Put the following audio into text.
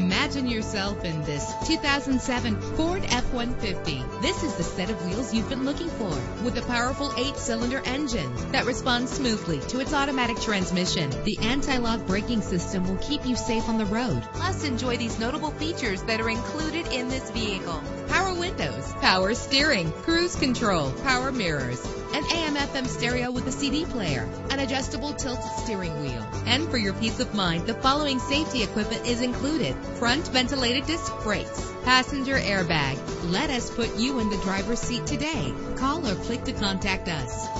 Imagine yourself in this 2007 Ford F-150. This is the set of wheels you've been looking for, with a powerful 8-cylinder engine that responds smoothly to its automatic transmission. The anti-lock braking system will keep you safe on the road. Plus, enjoy these notable features that are included in this vehicle: power windows, power steering, cruise control, power mirrors, an AM/FM stereo with a CD player, an adjustable tilt steering wheel. And for your peace of mind, the following safety equipment is included: front ventilated disc brakes, passenger airbag. Let us put you in the driver's seat today. Call or click to contact us.